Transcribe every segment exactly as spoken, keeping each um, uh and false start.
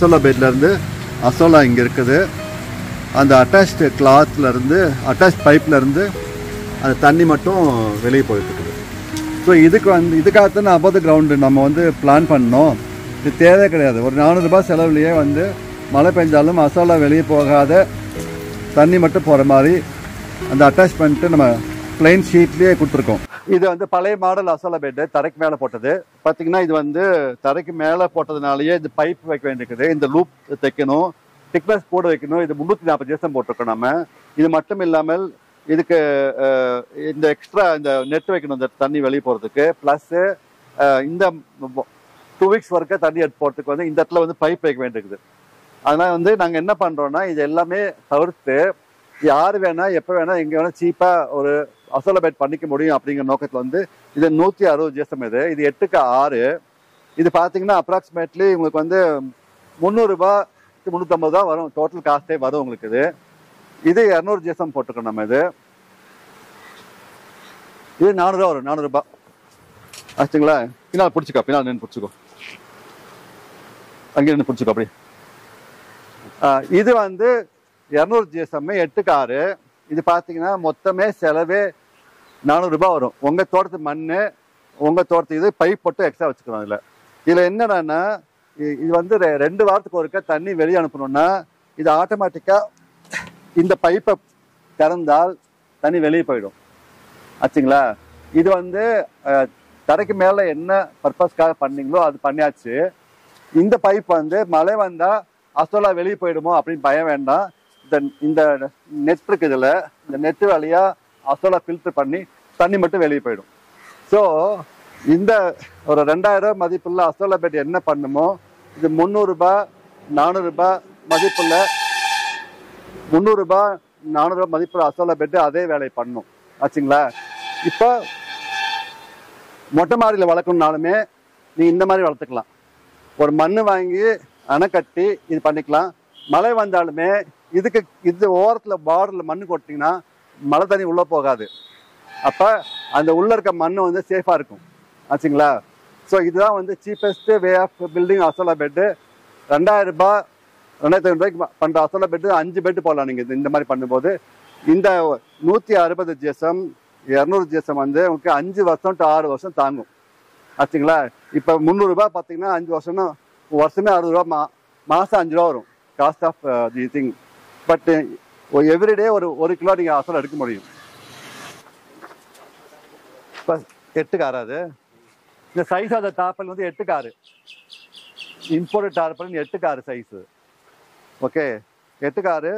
Apsala bed lende asola inge irukkude and the attached cloth lende attached pipe lende and தண்ணி மட்டும் வெளிய போயிட்டு இருக்குது. சோ இதுக்கு வந்து இதுக்காக நான் above ground நம்ம வந்து பிளான் பண்ணோம். இது தேவை கிடையாது. ஒரு நானூறு ரூபாய் செலவுலயே வந்து மழை பெஞ்சாலும் அசோலா வெளிய போகாத தண்ணி மட்டும் போற மாதிரி அந்த அட்டாச்மென்ட் நம்ம plain sheetலயே கொடுத்திருக்கோம். இது வந்து பழைய மாடல் அசோலா பெட் தரைக்கு மேல போட்டது. பாத்தீங்கன்னா இது வந்து தரைக்கு மேல போட்டதனாலயே இந்த பைப் வைக்க வேண்டியது. இந்த லூப் தைக்கணும். thickness போட வைக்கணும். இது முந்நூற்று நாற்பது ஜேசம் போட்டுருக்கோம் நாம. இது மட்டும் இல்லாமல் இதுக்கு இந்த எக்ஸ்ட்ரா இந்த நெட் வைக்கணும் அந்த தண்ணி வெளிய போறதுக்கு பிளஸ் இந்த two weeks வர்க்க தண்ணி எடுத்து போறதுக்கு வந்து இந்த இடத்துல வந்து பைப் வைக்க வேண்டியது. அதனால வந்து நாங்க என்ன பண்றோம்னா இது எல்லாமே தவிர்த்து யார் வேணா எப்ப வேணா எங்க வேணா சீப்பா ஒரு அசோலபேட் பண்ணிக்க முடியும் அப்படிங்கிற நோக்கத்துல வந்து இது நூற்று அறுபது ஜேசம் இது இது எட்டுக்கு ஆறு இது பாத்தீங்கன்னா approximately உங்களுக்கு வந்து முந்நூறு ரூபாய் முந்நூற்று ஐம்பது தான் வரும் டோட்டல் காஸ்டே வரும் உங்களுக்கு இது. இது இருநூறு ஜேசம் போட்டுக்கணும் நம்ம இது. இது நானூறு ரூபாய் வரும் நானூறு ரூபாய். ஆச்சுங்களா? பின்னால் பிடிச்சிக்கோ பின்னால் நின்று பிடிச்சிக்கோ அங்கே நின்று பிடிச்சிக்கோ அப்படி. இது வந்து இருநூறு ஜேசம் எட்டுக்கு ஆறு. இது பார்த்தீங்கன்னா மொத்தமே செலவே நானூறு ரூபாய் வரும். உங்கள் தோட்டத்து மண் உங்கள் தோட்டத்து இது பைப் போட்டு எக்ஸ்ட்ரா வச்சுக்கணும். இதில் இதில் என்னன்னா இது வந்து ரெண்டு வாரத்துக்கு ஒருக்க தண்ணி வெளியே அனுப்பணும்னா இது ஆட்டோமேட்டிக்காக இந்த பைப்பை திறந்தால் தண்ணி வெளியே போயிடும். ஆச்சுங்களா? இது வந்து தரைக்கு மேலே என்ன பர்பஸ்க்காக பண்ணீங்களோ அது பண்ணியாச்சு. இந்த பைப் வந்து மழை வந்தால் அசோலா வெளியே போயிடுமோ அப்படின்னு பயம் வேண்டாம். இந்த இந்த நெட் இருக்கு இதில் இந்த நெட்டு வழியாக அசோலா ஃபில்டர் பண்ணி தண்ணி மட்டும் வெளியே போயிடும். ஸோ இந்த ஒரு ரெண்டாயிரம் ரூபாய் மதிப்புள்ள அசோலா பெட் என்ன பண்ணுமோ இது முந்நூறு ரூபாய் நானூறு ரூபாய் மதிப்புள்ள முந்நூறு ரூபாய் நானூறு ரூபாய் மதிப்புள்ள அசோலா பெட்டு அதே வேலையை பண்ணும். ஆச்சுங்களா? இப்போ மொட்டை மாடியில் வளர்க்கணும்னாலுமே நீ இந்த மாதிரி வளர்த்துக்கலாம். ஒரு மண் வாங்கி அணை கட்டி இது பண்ணிக்கலாம். மழை வந்தாலுமே இதுக்கு இது ஓரத்தில் பார்டரில் மண் கொட்டிங்கன்னா மழை தண்ணி உள்ளே போகாது. அப்போ அந்த உள்ளே இருக்க மண் வந்து சேஃபாக இருக்கும். ஆச்சுங்களா? ஸோ இதுதான் வந்து cheapest way of building azolla bed. ரெண்டாயிரம் ரூபாய் ரெண்டாயிரத்தி ஐநூறு ரூபாய்க்கு பண்ணுற அசோலா பெட்டு அஞ்சு பெட்டு போடலாம் நீங்கள் இந்த மாதிரி பண்ணும்போது. இந்த நூற்றி அறுபது ஜேசம் இரநூறு ஜேசம் வந்து உங்களுக்கு அஞ்சு வருஷம் டு ஆறு வருஷம் தாங்கும். ஆச்சுங்களா? இப்போ முந்நூறுரூபா பார்த்தீங்கன்னா அஞ்சு வருஷம்னா வருஷமே அறுபது ரூபா மா மாதம் அஞ்சு ரூபா வரும் cost of the thing. But everyday ஒரு ஒரு கிலோ நீங்கள் அசோலா எடுக்க முடியும். இப்போ எட்டுக்கு ஆறாது இந்த சைஸ் அந்த டார்பல் வந்து எட்டுக்கு ஆறு இம்போர்ட் டார்பல் எட்டுக்கு ஆறு சைஸு. ஓகே எட்டுக்கு ஆறு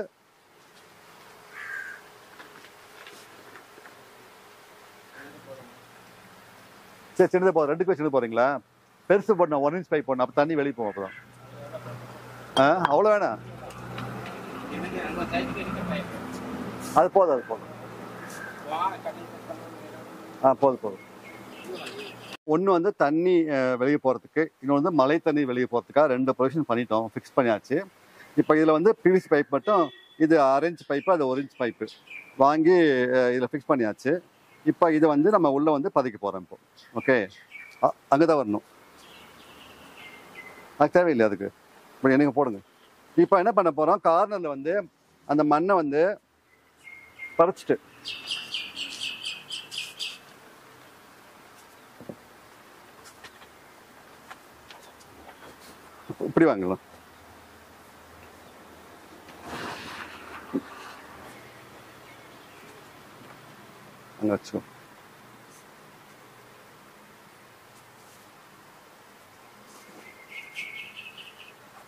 சரி சின்னது போதும். ரெண்டுக்கு சின்னது போறீங்களா? பெருசு போடணும். ஒன் இன்ச் பைப் போடணும். அப்போ தண்ணி வெளியே போகும். அப்போதான் ஆ அவ்வளோ வேணாம். அது போதும் அது போதும். ஆ போதும் போதும். ஒன்று வந்து தண்ணி வெளியே போகிறதுக்கு இன்னொன்று வந்து மழை தண்ணி வெளியே போகிறதுக்காக ரெண்டு ப்ரொவிஷன் பண்ணிட்டோம் ஃபிக்ஸ் பண்ணியாச்சு. இப்போ இதில் வந்து பிவிசி பைப் மட்டும் இது ஆரஞ்சு பைப்பு அது ஒரு இன்ச் பைப்பு வாங்கி இதில் ஃபிக்ஸ் பண்ணியாச்சு. இப்போ இது வந்து நம்ம உள்ளே வந்து பதிக்க போகிறோம் இப்போ. ஓகே அங்கே தான் வரணும். அது தேவையில்லை. அதுக்கு இப்போ எனக்கு போடுங்க. இப்போ என்ன பண்ண போகிறோம் கார்னரில் வந்து அந்த மண்ணை வந்து பறிச்சிட்டு இப்படி வாங்கலாம். அங்கே வச்சுக்கோ.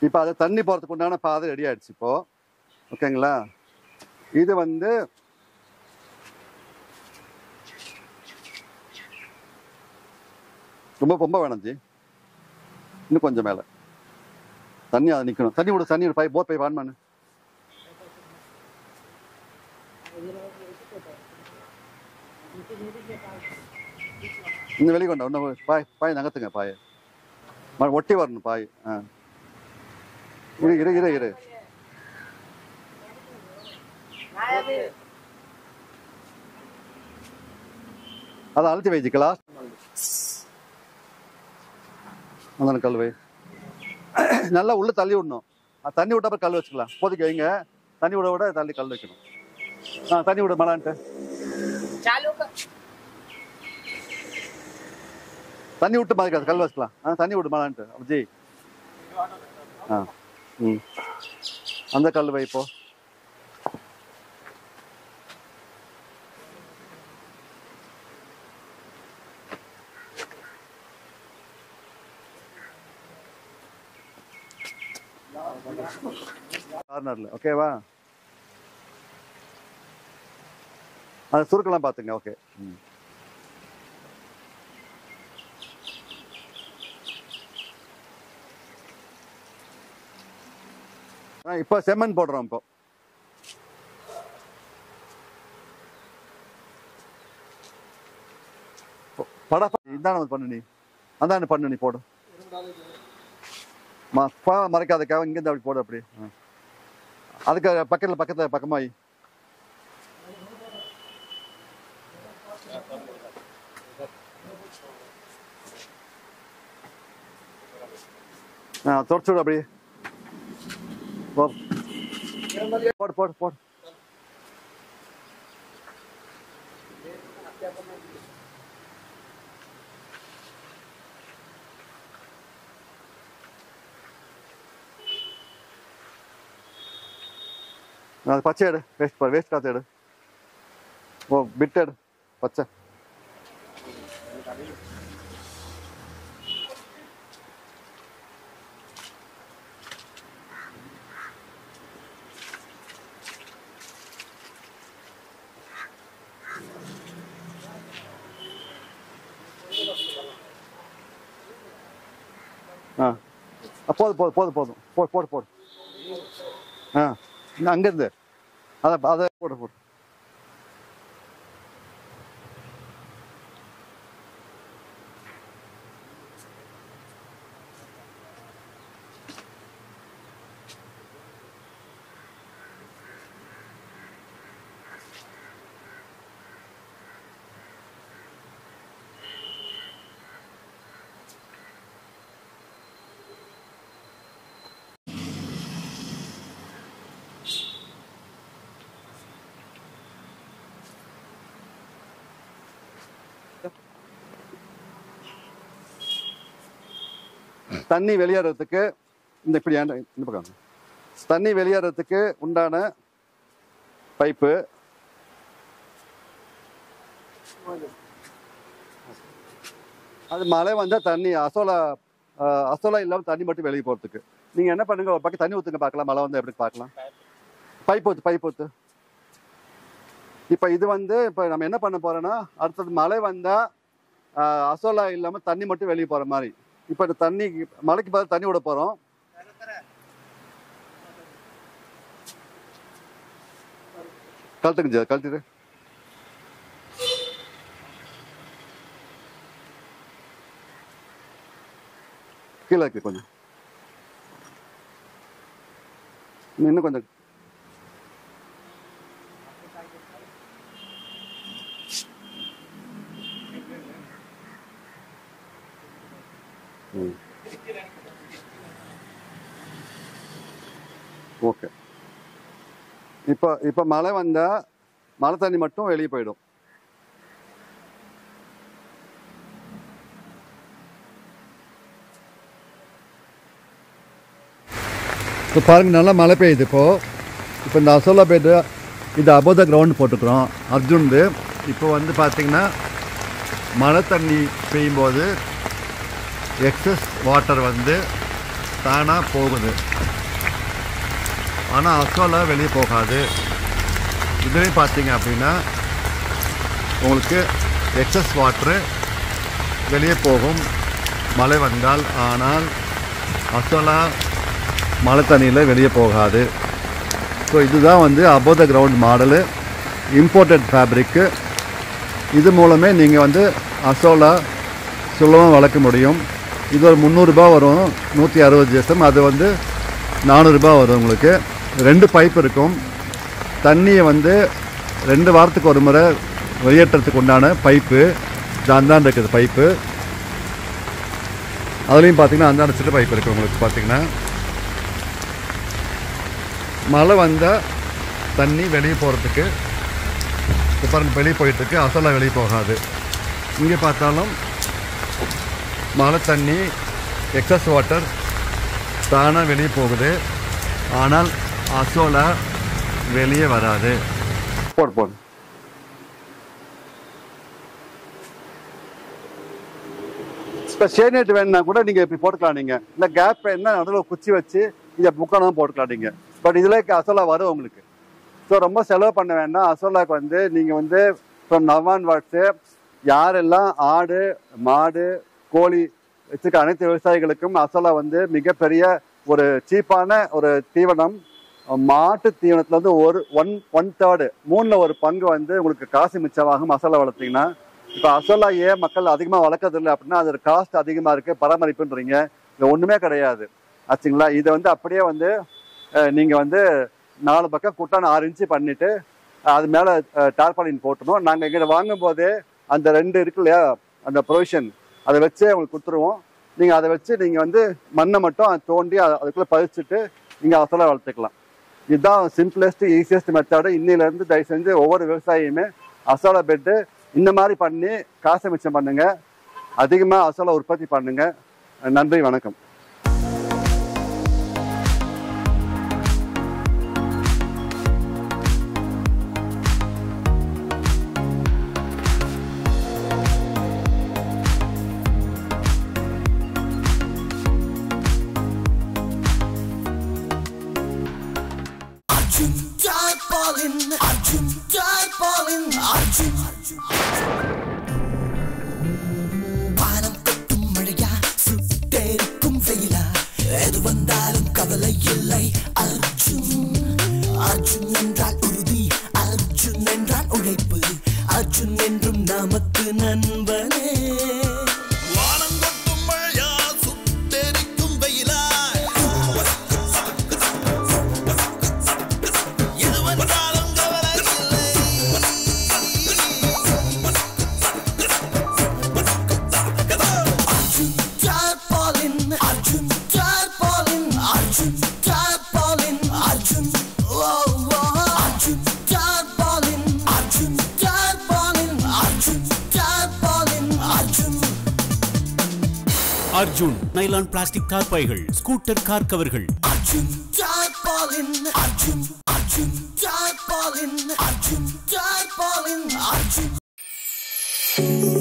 இப்போ அதை தண்ணி போகிறதுக்கு உண்டான பாதை ரெடி ஆகிடுச்சு இப்போது. ஓகேங்களா? இது வந்து ரொம்ப பொம்ப வேணாஞ்சி இன்னும் கொஞ்சம் மேலே தண்ணி அதை நிற்கணும். தண்ணி விட தண்ணி பை போர் பை வான் பண்ணு. இன்னும் வெளியே கொண்டா ஒன்று பாய் பாய் நகர்த்துங்க பாயை ஒட்டி வரணும் பாய். ஆ இரு இரு இரு இரு அதை அழுத்தி வைச்சிக்கலாம். அதான் கல்வை நல்லா உள்ளே தள்ளி விடணும். தண்ணி விட்ட அப்புறம் கல் வச்சுக்கலாம். போதுக்கு வைங்க, தண்ணி விட விட தள்ளி கல் வைக்கணும். ஆ தண்ணி விட மலான்ட்டு தண்ணி விட்டு பாதிக்காது, கல் வச்சுக்கலாம். ஆ தண்ணி விட்டு மலான்ட்டு ஜி. ஆ ம் அந்த கல் வைப்போ. கார்னர்ல ஓகேவா, அந்த சுருக்கெல்லாம் பார்த்துங்க. ஓகே ம் இப்போ செம்மண் போடுறோம். இப்போ பட இந்தான பண்ணு நீ, அந்தான பண்ணு நீ போடும். மறைக்காதுக்காக இங்கேருந்து அப்படி போடு, அப்படி அதுக்கு பக்கத்தில் பக்கத்தில் பக்கமாயி ஆ தொடச்சு விடு, அப்படி போடு போடு போடு. அது பச்சை எடு, வேஸ்ட் பாரு, வேஸ்ட் காற்று எடு. ஓ பிட் எடு பச்சை. ஆ போதும் போதும் போதும் போதும் போடு போடு போடு. ஆ அங்கிருந்து அதை அதை போட்டு போட்டு தண்ணி வெளியேறதுக்கு இந்த இப்படி இந்த பக்கம் தண்ணி வெளியேறதுக்கு உண்டான பைப்பு அது. மழை வந்தால் தண்ணி அசோலா அசோலா இல்லாமல் தண்ணி மட்டும் வெளியே போகிறதுக்கு நீங்கள் என்ன பண்ணுங்க, ஒரு பக்கம் தண்ணி ஊற்றுங்க பார்க்கலாம். மழை வந்தால் எப்படி பார்க்கலாம், பைப் ஊற்று பைப் ஊற்று. இப்போ இது வந்து இப்போ நம்ம என்ன பண்ண போகிறோன்னா, அடுத்தது மழை வந்தால் அசோலா இல்லாமல் தண்ணி மட்டும் வெளியே போகிற மாதிரி. இப்போ இந்த தண்ணி மழைக்கு பார்த்து தண்ணி விட போகிறோம். கழட்டுங்க கழட்டிடு. கீழே இருக்கு கொஞ்சம், இன்னும் கொஞ்சம். ஓகே இப்போ இப்போ மழை வந்தால் மழை தண்ணி மட்டும் வெளியே போயிடும். இப்போ பாருங்கள், நல்லா மழை பெய்யுது. இப்போது இப்போ இந்த அசோலா பெய்து, இது அபோவ் த கிரவுண்ட் போட்டுக்கிறோம் அர்ஜுன்து. இப்போ வந்து பார்த்திங்கன்னா மழை தண்ணி பெய்யும்போது எக்ஸஸ் வாட்டர் வந்து தானாக போகுது, ஆனால் அசோலா வெளியே போகாது. இதுலேயும் பார்த்தீங்க அப்படின்னா உங்களுக்கு எக்ஸஸ் வாட்ரு வெளியே போகும் மழை வந்தால், ஆனால் அசோலா மழை தண்ணியில் வெளியே போகாது. ஸோ இதுதான் வந்து above the ground model, imported fabric. இது மூலமே நீங்கள் வந்து அசோலா சுலபமாக வளர்க்க முடியும். இது ஒரு முந்நூறுரூபா வரும், நூற்றி அறுபது தேசம். அது வந்து நானூறுரூபா வரும். உங்களுக்கு ரெண்டு பைப் இருக்கும். தண்ணியை வந்து ரெண்டு வாரத்துக்கு ஒரு முறை வெளியேற்றத்துக்கு உண்டான பைப்பு அந்தாண்டு இருக்குது. பைப்பு அதுலேயும் பார்த்திங்கன்னா அந்தாண்டு சிட்டு பைப் இருக்குது உங்களுக்கு. பார்த்திங்கன்னா மழை வந்தால் தண்ணி வெளியே போகிறதுக்கு அப்புறம் வெளியே போயிட்டுருக்கு, அசலாக வெளியே போகாது. இங்கே பார்த்தாலும் மழை தண்ணி எக்ஸஸ் வாட்டர் தானாக வெளியே போகுது, ஆனால் அசோலா வெளியே வராது. போட் போட் இப்போ சேனேட் வேணுன்னா கூட நீங்கள் இப்படி போட்டுக்கலாம். நீங்கள் இல்லை கேப் என்ன அதில் குச்சி வச்சு இதை புக்கானாலும் போட்டுக்கலாம் நீங்கள். பட் இதில் அசோலா வரும் உங்களுக்கு. ஸோ ரொம்ப செலவு பண்ண வேண்டாம். அசோலாவுக்கு வந்து நீங்கள் வந்து இப்போ நவான் வாட்ஸு யாரெல்லாம் ஆடு மாடு கோழி வச்சுக்க அனைத்து விவசாயிகளுக்கும் அசோலா வந்து மிகப்பெரிய ஒரு சீப்பான ஒரு தீவனம். மாட்டு தீவனத்தில் வந்து ஒரு ஒன் ஒன் தேர்டு மூணில் ஒரு பங்கு வந்து உங்களுக்கு காசு மிச்சமாகும் அசோலா வளர்த்திங்கன்னா. இப்போ அசோலா ஏன் மக்கள் அதிகமாக வளர்க்கறதில்லை அப்படின்னா அதோட காஸ்ட் அதிகமாக இருக்குது, பராமரிப்புன்றீங்க. இது ஒன்றுமே கிடையாது ஆச்சுங்களா. இதை வந்து அப்படியே வந்து நீங்கள் வந்து நாலு பக்கம் குட்டான ஆறு இன்ச்சு பண்ணிவிட்டு அது மேலே டார்பாலின் போட்டுருவோம். நாங்கள் எங்கிட்ட வாங்கும்போதே அந்த ரெண்டு இருக்கு இல்லையா அந்த ப்ரொவிஷன் அதை வச்சே உங்களுக்கு கொடுத்துருவோம். நீங்கள் அதை வச்சு நீங்கள் வந்து மண்ணை மட்டும் அதை தோண்டி அதுக்குள்ளே பதிச்சுட்டு நீங்கள் அசோலா வளர்த்துக்கலாம். இதுதான் சிம்பிளஸ்ட் ஈஸியஸ்ட் மெத்தடு. இன்னிலேருந்து தயவு செஞ்சு ஒவ்வொரு விவசாயியுமே அசோலா பெட்டு இந்த மாதிரி பண்ணி காசை மிச்சம் பண்ணுங்கள், அதிகமாக அசோலா உற்பத்தி பண்ணுங்கள். நன்றி, வணக்கம். Arjun Tarpaulin, Arjun Panam kattum maliya sutterkum veila edu vandalum kavala illai Arjun Arjun endral urudi Arjun endral udaippu Arjun endrum namakku nanbane vaanam kattum maliya sutterkum veila edu vandal Arjun nylon plastic car பைகள், scooter car கவர்கள். Arjun tarpaulin, Arjun Arjun tarpaulin, Arjun tarpaulin, Arjun.